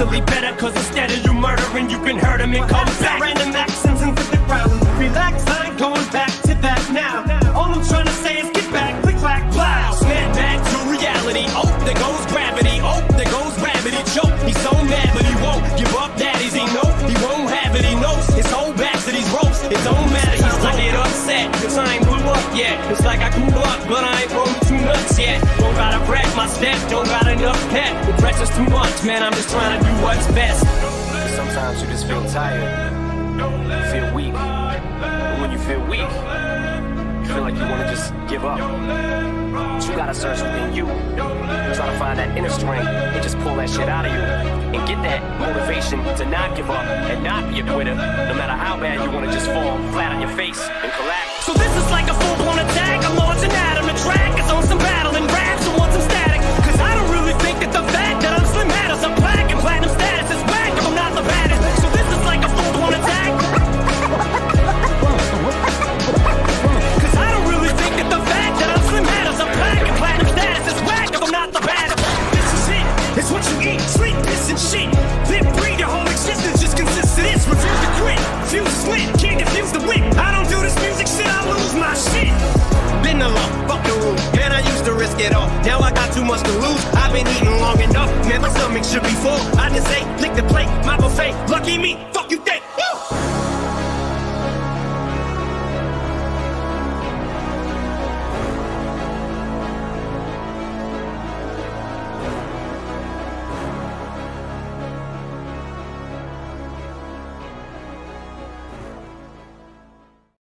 actually better, cause instead of you murdering, you can hurt him and call him back. Random accents into the ground. Relax, I ain't going back to that now. All I'm trying to say is get back, click, clack, plow. Snap back to reality. Oh, there goes gravity. Oh, there goes rabbit. He choked, he's so mad, but he won't give up. Daddies, he know he won't have it. He knows his whole back to these ropes. It don't matter. He's like it upset, cause I ain't blew up yet. It's like I grew up, but I ain't rolled too nuts yet. Don't gotta brag my step, don't got enough pep. The pressure's too much, man. I'm just trying to do what's best. Sometimes you just feel tired, feel weak. But when you feel weak, you feel like you want to just give up. But you gotta search within you, try to find that inner strength and just pull that shit out of you and get that motivation to not give up and not be a quitter, no matter how bad you want to just fall flat on your face and collapse. So this is like a full-blown attack. I'm launching at him. The track is on some battle and raps and want some static, cause I don't really think that the fact that I'm slim matters. I'm black and platinum status is whack if I'm not the baddest. So this is like a full-blown attack, cause I don't really think that the fact that I'm slim matters. I'm black and platinum status is whack if I'm not the baddest. This is it, it's what you eat, sleep, piss and shit. Live, breathe, your whole existence just consists of this. Refuse to quit, refuse to slip, can't diffuse the whip. I don't do this music shit, I lose my shit. Been alone, fuck the rules, man, I used to risk it all. Now I got too much to lose, I've been eating long enough. Man, my stomach should be full, I just ate, lick the plate, my buffet, lucky me, fuck.